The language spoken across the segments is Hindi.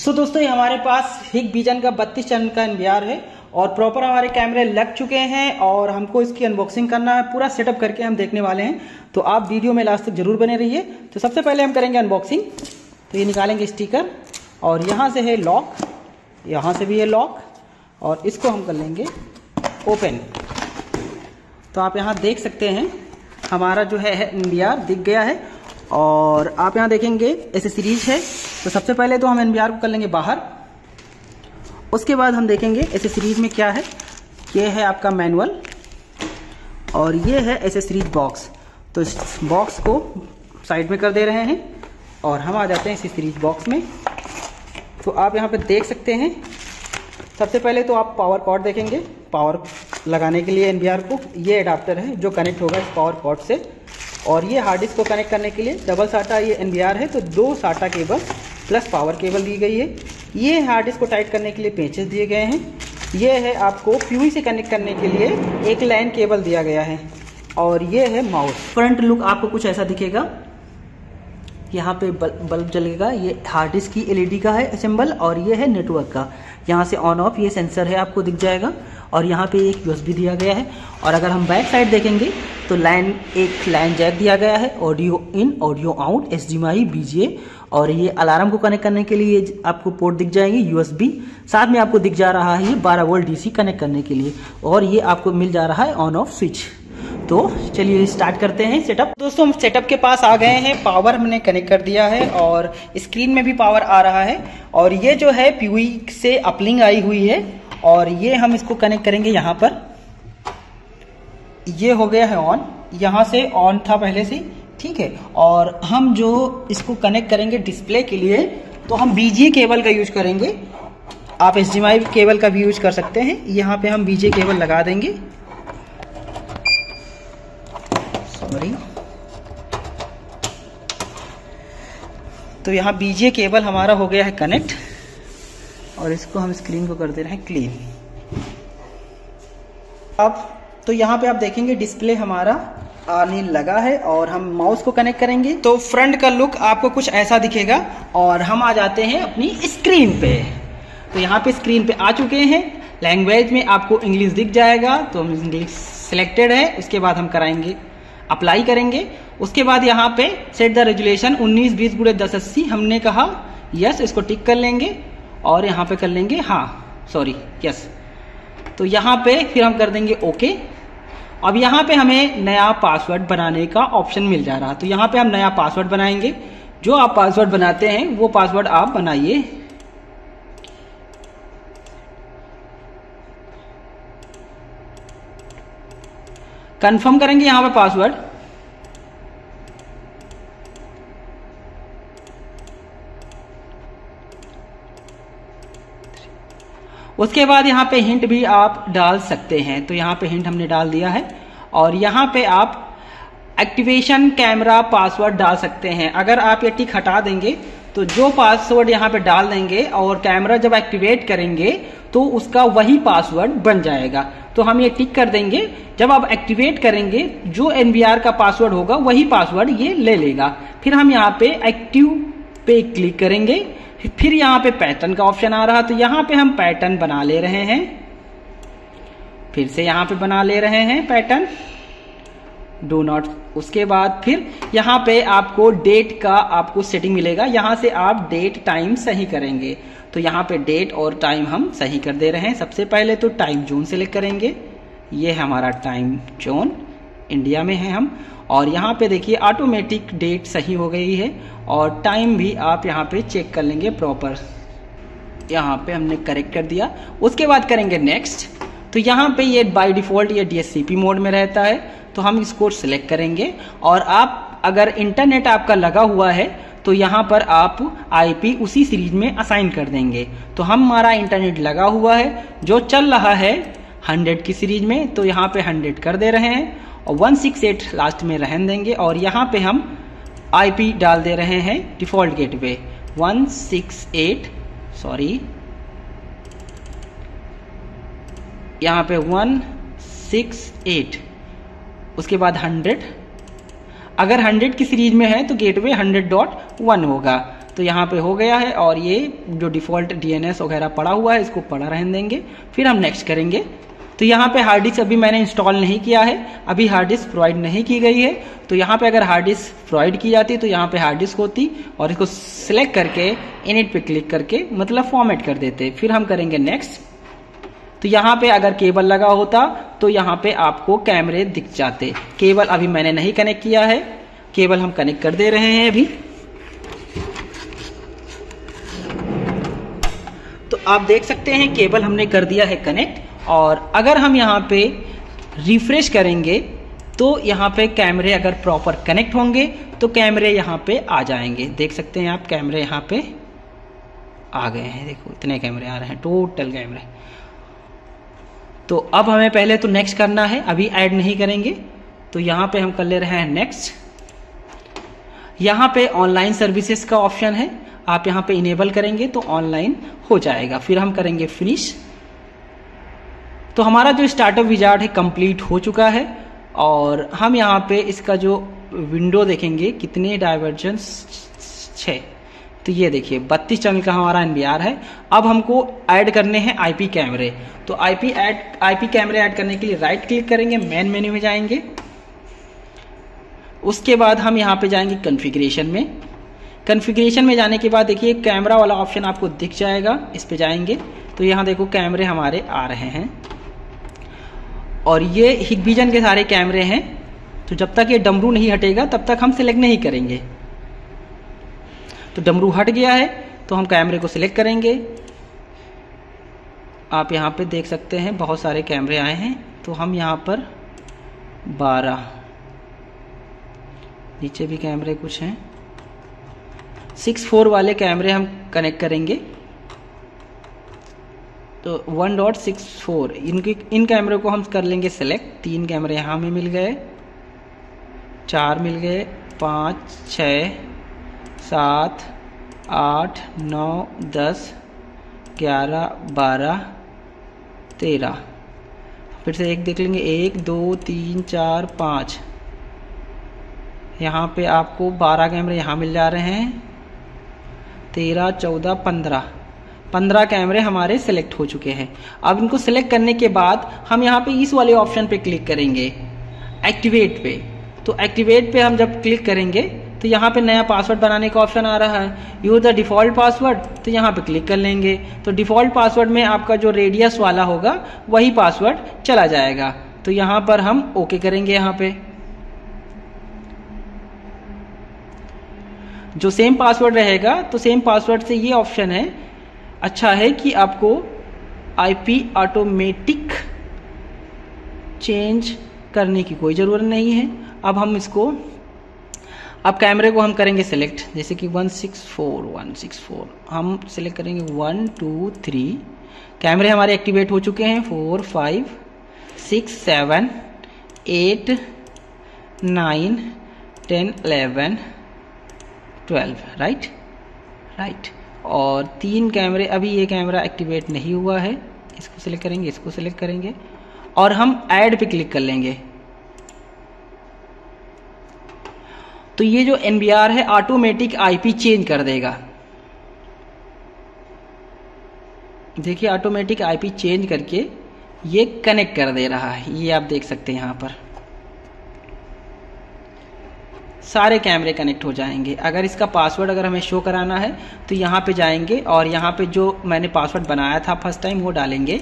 सो दोस्तों हमारे पास हिकविजन का 32 चैनल का एनवीआर है और प्रॉपर हमारे कैमरे लग चुके हैं और हमको इसकी अनबॉक्सिंग करना है, पूरा सेटअप करके हम देखने वाले हैं, तो आप वीडियो में लास्ट तक जरूर बने रहिए। तो सबसे पहले हम करेंगे अनबॉक्सिंग। तो ये निकालेंगे स्टिकर और यहाँ से है लॉक, यहाँ से भी है लॉक और इसको हम कर लेंगे ओपन। तो आप यहाँ देख सकते हैं हमारा जो है एनवीआर दिख गया है और आप यहाँ देखेंगे एसेसरीज है। तो सबसे पहले तो हम एनवीआर को कर लेंगे बाहर, उसके बाद हम देखेंगे एसेसरीज में क्या है। ये है आपका मैनुअल और ये है एसेसरीज बॉक्स। तो इस बॉक्स को साइड में कर दे रहे हैं और हम आ जाते हैं एसेसरीज बॉक्स में। तो आप यहाँ पे देख सकते हैं सबसे पहले तो आप पावर कॉर्ड देखेंगे, पावर लगाने के लिए एनवीआर को ये एडाप्टर है जो कनेक्ट होगा इस पावर कॉर्ड से, और ये हार्ड डिस्क को कनेक्ट करने के लिए डबल साटा ये एनवीआर है, तो दो SATA cable plus power cable दी गई है। ये हार्ड डिस्क को टाइट करने के लिए पेंचेस दिए गए हैं। ये है आपको फ्यूई से कनेक्ट करने के लिए एक लाइन केबल दिया गया है और ये है माउस। फ्रंट लुक आपको कुछ ऐसा दिखेगा, यहाँ पे बल्ब जलेगा। ये हार्ड डिस्क की एलईडी का है सिंबल और ये है नेटवर्क का, यहाँ से ऑन ऑफ ये सेंसर है आपको दिख जाएगा और यहाँ पे एक यूएसबी दिया गया है। और अगर हम बैक साइड देखेंगे तो लाइन एक लाइन जैक दिया गया है, audio in audio out HDMI VGA, और ये अलार्म को कनेक्ट करने के लिए आपको पोर्ट दिख जाएंगे यूएसबी। साथ में आपको दिख जा रहा है 12 वोल्ट DC कनेक्ट करने के लिए और ये आपको मिल जा रहा है ऑन ऑफ स्विच। तो चलिए स्टार्ट करते हैं सेटअप। दोस्तों हम सेटअप के पास आ गए हैं, पावर हमने कनेक्ट कर दिया है और स्क्रीन में भी पावर आ रहा है और ये जो है PUI से अपलिंग आई हुई है और ये हम इसको कनेक्ट करेंगे। यहाँ पर ये हो गया है ऑन, यहाँ से ऑन था पहले से, ठीक है। और हम जो इसको कनेक्ट करेंगे डिस्प्ले के लिए तो हम BGA केबल का यूज करेंगे, आप HDMI केबल का भी यूज कर सकते हैं। यहाँ पे हम BGA केबल लगा देंगे, तो यहाँ BGA केबल हमारा हो गया है कनेक्ट और इसको हम स्क्रीन को कर दे रहे हैं क्लीन। अब तो यहाँ पे आप देखेंगे डिस्प्ले हमारा आने लगा है और हम माउस को कनेक्ट करेंगे तो फ्रंट का लुक आपको कुछ ऐसा दिखेगा। और हम आ जाते हैं अपनी स्क्रीन पे। तो यहाँ पे स्क्रीन पे आ चुके हैं, लैंग्वेज में आपको इंग्लिश दिख जाएगा तो हम इंग्लिश सिलेक्टेड है। उसके बाद हम कराएंगे अप्लाई करेंगे, उसके बाद यहाँ पे सेट द रेजुलेशन 1920x1080 हमने कहा यस, इसको टिक कर लेंगे और यहाँ पे कर लेंगे हाँ सॉरी यस। तो यहाँ पे फिर हम कर देंगे ओके। अब यहाँ पे हमें नया पासवर्ड बनाने का ऑप्शन मिल जा रहा है, तो यहाँ पे हम नया पासवर्ड बनाएंगे। जो आप पासवर्ड बनाते हैं वो पासवर्ड आप बनाइए। कंफर्म करेंगे यहाँ पे पासवर्ड, उसके बाद यहाँ पे हिंट भी आप डाल सकते हैं। तो यहाँ पे हिंट हमने डाल दिया है और यहाँ पे आप एक्टिवेशन कैमरा पासवर्ड डाल सकते हैं। अगर आप ये टिक हटा देंगे तो जो पासवर्ड यहाँ पे डाल देंगे और कैमरा जब एक्टिवेट करेंगे तो उसका वही पासवर्ड बन जाएगा। तो हम ये टिक कर देंगे, जब आप एक्टिवेट करेंगे जो एनवीआर का पासवर्ड होगा वही पासवर्ड ये ले लेगा। फिर हम यहाँ पे एक्टिव पे क्लिक करेंगे, फिर यहाँ पे पैटर्न का ऑप्शन आ रहा है तो यहाँ पे हम पैटर्न बना ले रहे हैं, फिर से यहाँ पे बना ले रहे हैं पैटर्न डू नॉट। उसके बाद फिर यहाँ पे आपको डेट का आपको सेटिंग मिलेगा, यहाँ से आप डेट टाइम सही करेंगे। तो यहाँ पे डेट और टाइम हम सही कर दे रहे हैं। सबसे पहले तो टाइम जोन सेलेक्ट करेंगे, ये हमारा टाइम जोन इंडिया में है हम, और यहाँ पे देखिए ऑटोमेटिक डेट सही हो गई है और टाइम भी आप यहाँ पे चेक कर लेंगे प्रॉपर। यहाँ पे हमने करेक्ट कर दिया, उसके बाद करेंगे नेक्स्ट। तो यहाँ पे ये बाय डिफ़ॉल्ट ये DSCP मोड में रहता है तो हम इसको सिलेक्ट करेंगे। और आप अगर इंटरनेट आपका लगा हुआ है तो यहाँ पर आप IP उसी सीरीज में असाइन कर देंगे। तो हमारा इंटरनेट लगा हुआ है जो चल रहा है 100 की सीरीज में, तो यहाँ पे 100 कर दे रहे हैं और 168 लास्ट में रहन देंगे। और यहाँ पे हम IP डाल दे रहे हैं डिफ़ॉल्ट गेटवे 168 सॉरी यहाँ पे 168, उसके बाद 100। अगर 100 की सीरीज में है तो गेटवे 100.1 होगा। तो यहाँ पे हो गया है और ये जो डिफ़ॉल्ट DNS वगैरह पड़ा हुआ है इसको पड़ा रहने देंगे, फिर हम नेक्स्ट करेंगे। तो यहाँ पे हार्ड डिस्क अभी मैंने इंस्टॉल नहीं किया है, अभी हार्ड डिस्क प्रोवाइड नहीं की गई है। तो यहाँ पे अगर हार्ड डिस्क प्रोवाइड की जाती तो यहाँ पे हार्ड डिस्क होती और इसको सिलेक्ट करके इनिट पे क्लिक करके मतलब फॉर्मेट कर देते। फिर हम करेंगे नेक्स्ट। तो यहाँ पे अगर केबल लगा होता तो यहाँ पे आपको कैमरे दिख जाते। केबल अभी मैंने नहीं कनेक्ट किया है, केबल हम कनेक्ट कर दे रहे हैं अभी। तो आप देख सकते हैं केबल हमने कर दिया है कनेक्ट, और अगर हम यहाँ पे रिफ्रेश करेंगे तो यहाँ पे कैमरे अगर प्रॉपर कनेक्ट होंगे तो कैमरे यहाँ पे आ जाएंगे। देख सकते हैं आप कैमरे यहाँ पे आ गए हैं, देखो इतने कैमरे आ रहे हैं टोटल कैमरे। तो अब हमें पहले तो नेक्स्ट करना है, अभी ऐड नहीं करेंगे। तो यहाँ पे हम कर ले रहे हैं नेक्स्ट। यहाँ पे ऑनलाइन सर्विसेज का ऑप्शन है, आप यहाँ पे इनेबल करेंगे तो ऑनलाइन हो जाएगा। फिर हम करेंगे फिनिश। तो हमारा जो स्टार्टअप विजार्ड है कंप्लीट हो चुका है, और हम यहाँ पे इसका जो विंडो देखेंगे कितने डाइवर्जन्स 6। तो ये देखिए 32 चैनल का हमारा NVR है। अब हमको ऐड करने हैं IP कैमरे। तो IP कैमरे ऐड करने के लिए राइट क्लिक करेंगे, मेन मेन्यू में जाएंगे, उसके बाद हम यहाँ पे जाएंगे कॉन्फ़िगरेशन में। कॉन्फ़िगरेशन में जाने के बाद देखिए कैमरा वाला ऑप्शन आपको दिख जाएगा, इस पे जाएंगे। तो यहाँ देखो कैमरे हमारे आ रहे हैं, और ये हिकविजन के सारे कैमरे हैं। तो जब तक ये डमरू नहीं हटेगा तब तक हम सिलेक्ट नहीं करेंगे। तो डमरू हट गया है तो हम कैमरे को सिलेक्ट करेंगे। आप यहाँ पे देख सकते हैं बहुत सारे कैमरे आए हैं। तो हम यहाँ पर 12, नीचे भी कैमरे कुछ हैं, 6.4 वाले कैमरे हम कनेक्ट करेंगे। तो 1.64 इन कैमरों को हम कर लेंगे सेलेक्ट। 3 कैमरे यहाँ में मिल गए, 4 मिल गए, 5, 6, 7, 8, 9, 10, 11, 12, 13। फिर से एक देख लेंगे, 1, 2, 3, 4, 5। यहाँ पे आपको 12 कैमरे यहाँ मिल जा रहे हैं, 13, 14, 15 कैमरे हमारे सेलेक्ट हो चुके हैं। अब इनको सेलेक्ट करने के बाद हम यहाँ पे इस वाले ऑप्शन पे क्लिक करेंगे एक्टिवेट पे। तो एक्टिवेट पे हम जब क्लिक करेंगे तो यहाँ पे नया पासवर्ड बनाने का ऑप्शन आ रहा है, यूज द डिफ़ॉल्ट पासवर्ड। तो यहाँ पे क्लिक कर लेंगे। तो डिफ़ॉल्ट पासवर्ड में आपका जो रेडियस वाला होगा वही पासवर्ड चला जाएगा। तो यहाँ पर हम ओके करेंगे। यहाँ पे जो सेम पासवर्ड रहेगा, तो सेम पासवर्ड से ये ऑप्शन है, अच्छा है कि आपको IP ऑटोमेटिक चेंज करने की कोई ज़रूरत नहीं है। अब हम इसको, अब कैमरे को हम करेंगे सिलेक्ट, जैसे कि 164, हम सिलेक्ट करेंगे 1, 2, 3। कैमरे हमारे एक्टिवेट हो चुके हैं, 4, 5, 6, 7, 8, 9, 10, 11, 12 राइट। और 3 कैमरे, अभी ये कैमरा एक्टिवेट नहीं हुआ है, इसको सिलेक्ट करेंगे, इसको सिलेक्ट करेंगे और हम ऐड पे क्लिक कर लेंगे। तो ये जो NVR है ऑटोमेटिक IP चेंज कर देगा। देखिए ऑटोमेटिक IP चेंज करके ये कनेक्ट कर दे रहा है। ये आप देख सकते हैं यहाँ पर सारे कैमरे कनेक्ट हो जाएंगे। अगर इसका पासवर्ड अगर हमें शो कराना है तो यहाँ पे जाएंगे और यहाँ पे जो मैंने पासवर्ड बनाया था फर्स्ट टाइम वो डालेंगे।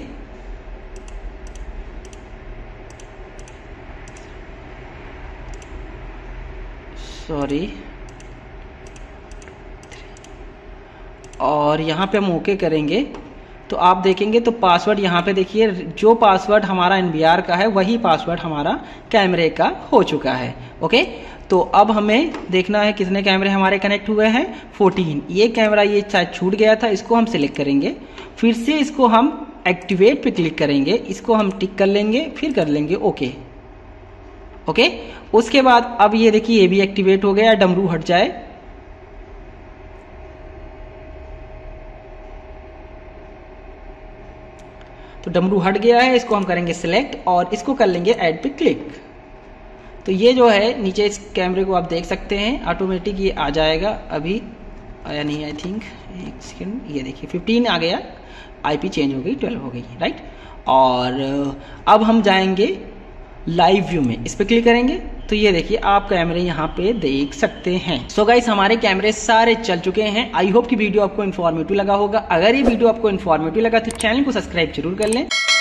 सॉरी, और यहाँ पे हम ओके करेंगे। तो आप देखेंगे तो पासवर्ड यहाँ पे देखिए, जो पासवर्ड हमारा NVR का है वही पासवर्ड हमारा कैमरे का हो चुका है। ओके, तो अब हमें देखना है कितने कैमरे हमारे कनेक्ट हुए हैं। 14, ये कैमरा ये शायद छूट गया था, इसको हम सिलेक्ट करेंगे, फिर से इसको हम एक्टिवेट पे क्लिक करेंगे, इसको हम टिक कर लेंगे, फिर कर लेंगे ओके। उसके बाद अब ये देखिए ये भी एक्टिवेट हो गया, डमरू हट जाए। तो डमरू हट गया है, इसको हम करेंगे सिलेक्ट और इसको कर लेंगे ऐड पे क्लिक। तो ये जो है नीचे इस कैमरे को आप देख सकते हैं ऑटोमेटिक ये आ जाएगा। अभी आया नहीं आई थिंक, एक सेकेंड, ये देखिए 15 आ गया, आईपी चेंज हो गई, 12 हो गई, राइट। और अब हम जाएंगे लाइव व्यू में, इस पर क्लिक करेंगे तो ये देखिए आप कैमरे यहाँ पे देख सकते हैं। सो गाइस हमारे कैमरे सारे चल चुके हैं। आई होप कि वीडियो आपको इन्फॉर्मेटिव लगा होगा। अगर ये वीडियो आपको इन्फॉर्मेटिव लगा तो चैनल को सब्सक्राइब जरूर कर लें।